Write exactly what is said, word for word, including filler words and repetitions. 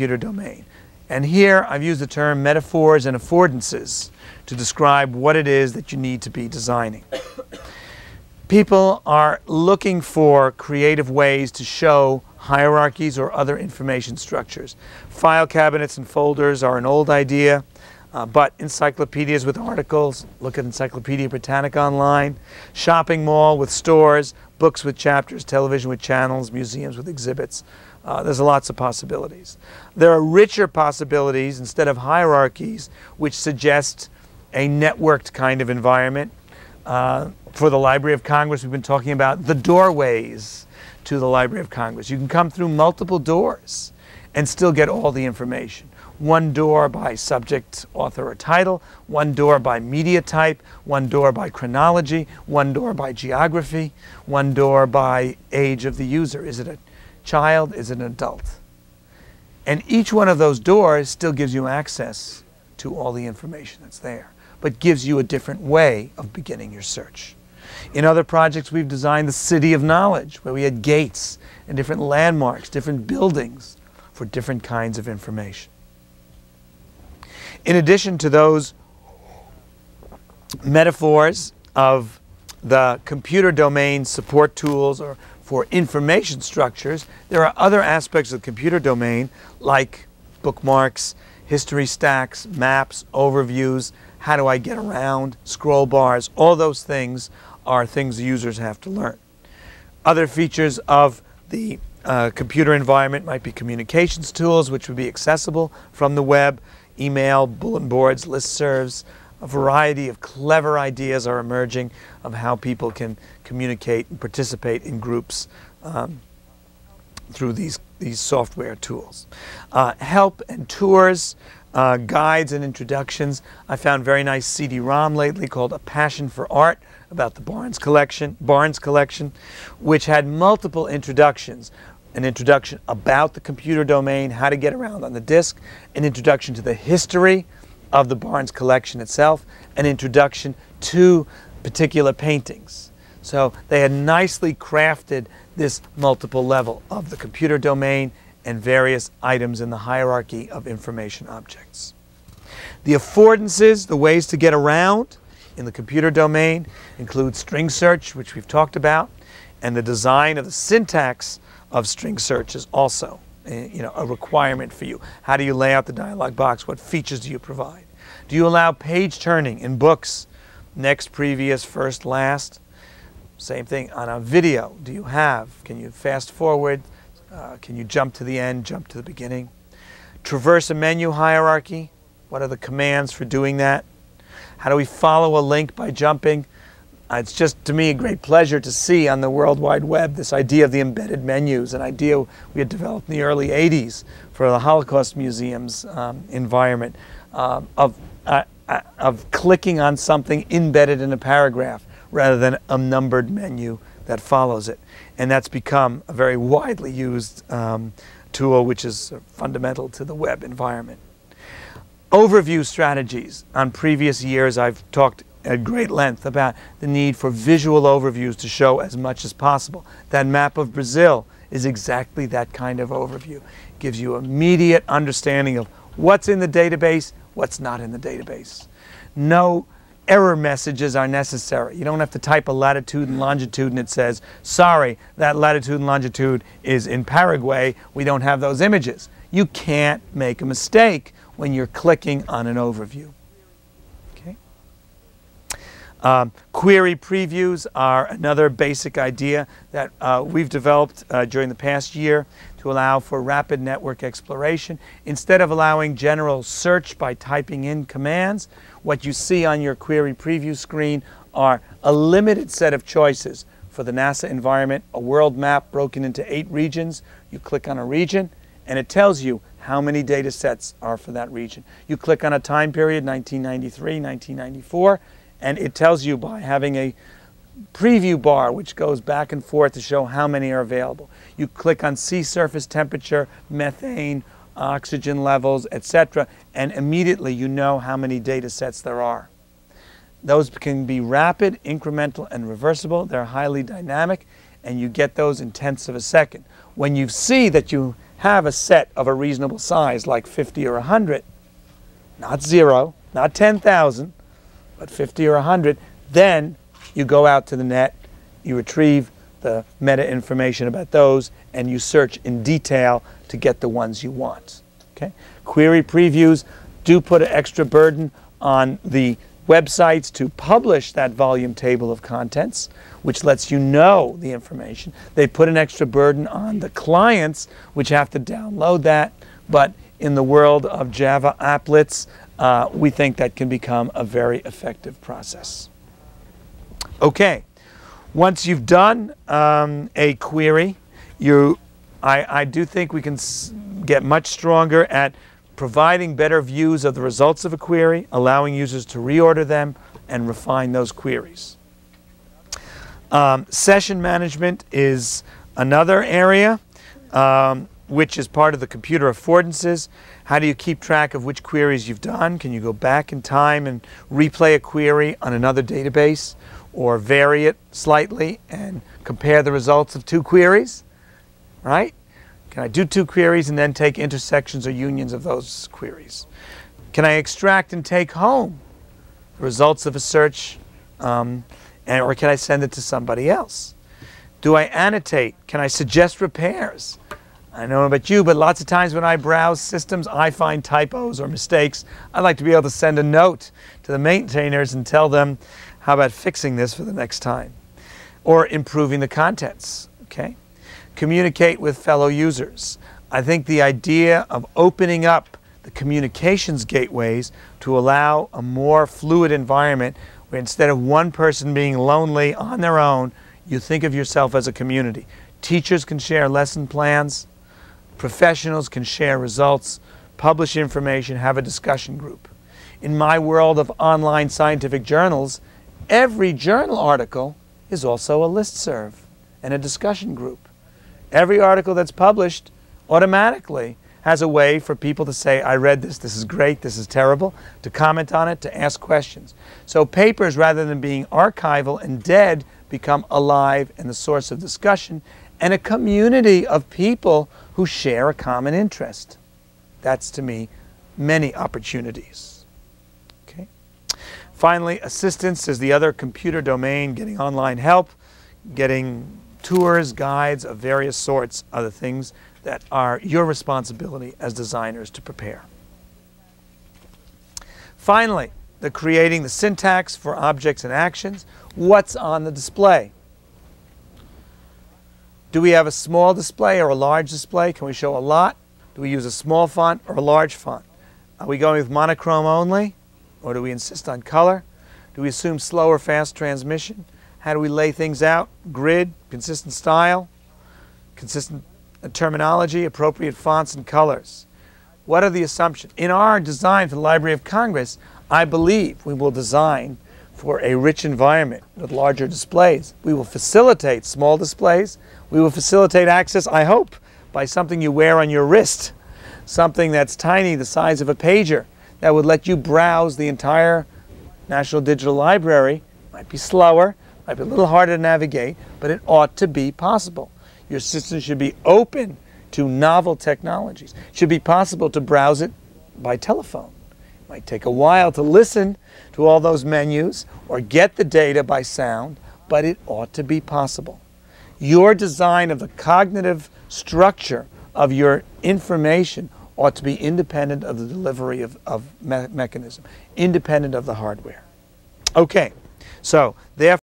computer domain. And here I've used the term metaphors and affordances to describe what it is that you need to be designing. People are looking for creative ways to show hierarchies or other information structures. File cabinets and folders are an old idea, uh, but encyclopedias with articles, look at Encyclopedia Britannica online, shopping mall with stores, books with chapters, television with channels, museums with exhibits. Uh, there's lots of possibilities. There are richer possibilities instead of hierarchies, which suggest a networked kind of environment. Uh, for the Library of Congress, we've been talking about the doorways to the Library of Congress. You can come through multiple doors and still get all the information. One door by subject, author, or title, one door by media type, one door by chronology, one door by geography, one door by age of the user. Is it a child? Is it an adult? And each one of those doors still gives you access to all the information that's there, but gives you a different way of beginning your search. In other projects, we've designed the City of Knowledge, where we had gates and different landmarks, different buildings for different kinds of information. In addition to those metaphors of the computer domain support tools or for information structures, there are other aspects of the computer domain like bookmarks, history stacks, maps, overviews, how do I get around, scroll bars, all those things are things the users have to learn. Other features of the uh, computer environment might be communications tools, which would be accessible from the web, email, bulletin boards, listservs. A variety of clever ideas are emerging of how people can communicate and participate in groups um, through these, these software tools. Uh, help and tours. Uh, guides and introductions. I found very nice C D ROM lately called A Passion for Art about the Barnes Collection, Barnes Collection, which had multiple introductions. An introduction about the computer domain, how to get around on the disk, an introduction to the history of the Barnes Collection itself, an introduction to particular paintings. So they had nicely crafted this multiple level of the computer domain and various items in the hierarchy of information objects. The affordances, the ways to get around in the computer domain, include string search, which we've talked about, and the design of the syntax of string search is also you know, a requirement for you. How do you lay out the dialog box? What features do you provide? Do you allow page turning in books? Next, previous, first, last? Same thing on a video. Do you have? Can you fast forward? Uh, can you jump to the end, jump to the beginning? Traverse a menu hierarchy. What are the commands for doing that? How do we follow a link by jumping? Uh, it's just, to me, a great pleasure to see on the World Wide Web this idea of the embedded menus, an idea we had developed in the early eighties for the Holocaust Museum's um, environment uh, of, uh, uh, of clicking on something embedded in a paragraph rather than a numbered menu that follows it. And that's become a very widely used um, tool, which is fundamental to the web environment. Overview strategies. On previous years, I've talked at great length about the need for visual overviews to show as much as possible. That map of Brazil is exactly that kind of overview. It gives you immediate understanding of what's in the database, what's not in the database. No error messages are necessary. You don't have to type a latitude and longitude and it says, sorry, that latitude and longitude is in Paraguay. We don't have those images. You can't make a mistake when you're clicking on an overview. Okay? Um, query previews are another basic idea that uh, we've developed uh, during the past year to allow for rapid network exploration. Instead of allowing general search by typing in commands, what you see on your query preview screen are a limited set of choices. For the NASA environment, a world map broken into eight regions. You click on a region and it tells you how many data sets are for that region. You click on a time period, nineteen ninety-three, nineteen ninety-four, and it tells you by having a preview bar which goes back and forth to show how many are available. You click on sea surface temperature, methane, oxygen levels, et cetera, and immediately you know how many data sets there are. Those can be rapid, incremental, and reversible. They're highly dynamic, and you get those in tenths of a second. when you see that you have a set of a reasonable size, like fifty or one hundred, not zero, not ten thousand, but fifty or one hundred, then you go out to the net, you retrieve the meta information about those, and you search in detail to get the ones you want. Okay? Query previews do put an extra burden on the websites to publish that volume table of contents, which lets you know the information. They put an extra burden on the clients, which have to download that. But in the world of Java applets, uh, we think that can become a very effective process. Okay, once you've done um, a query, you, I, I do think we can s get much stronger at providing better views of the results of a query, allowing users to reorder them and refine those queries. Um, session management is another area, um, which is part of the computer affordances. How do you keep track of which queries you've done? Can you go back in time and replay a query on another database, or vary it slightly and compare the results of two queries, right? Can I do two queries and then take intersections or unions of those queries? Can I extract and take home the results of a search, um, and, or can I send it to somebody else? Do I annotate? Can I suggest repairs? I don't know about you, but lots of times when I browse systems, I find typos or mistakes. I'd like to be able to send a note to the maintainers and tell them, how about fixing this for the next time? Or improving the contents, okay? Communicate with fellow users. I think the idea of opening up the communications gateways to allow a more fluid environment where instead of one person being lonely on their own, you think of yourself as a community. Teachers can share lesson plans, professionals can share results, publish information, have a discussion group. In my world of online scientific journals, every journal article is also a listserv and a discussion group. Every article that's published automatically has a way for people to say, I read this, this is great, this is terrible, to comment on it, to ask questions. So papers, rather than being archival and dead, become alive and the source of discussion and a community of people who share a common interest. That's, to me, many opportunities. Okay. Finally, assistance is the other computer domain, getting online help, getting tours, guides of various sorts, other things that are your responsibility as designers to prepare. Finally, the creating the syntax for objects and actions. What's on the display? Do we have a small display or a large display? Can we show a lot? Do we use a small font or a large font? Are we going with monochrome only, or do we insist on color? Do we assume slow or fast transmission? How do we lay things out? Grid, consistent style, consistent terminology, appropriate fonts and colors. What are the assumptions? In our design for the Library of Congress, I believe we will design for a rich environment with larger displays. We will facilitate small displays. We will facilitate access, I hope, by something you wear on your wrist, something that's tiny, the size of a pager, that would let you browse the entire National Digital Library. Might be slower, might be a little harder to navigate, but it ought to be possible. Your system should be open to novel technologies. It should be possible to browse it by telephone. It might take a while to listen to all those menus or get the data by sound, but it ought to be possible. Your design of the cognitive structure of your information ought to be independent of the delivery of, of me mechanism, independent of the hardware. Okay, so therefore,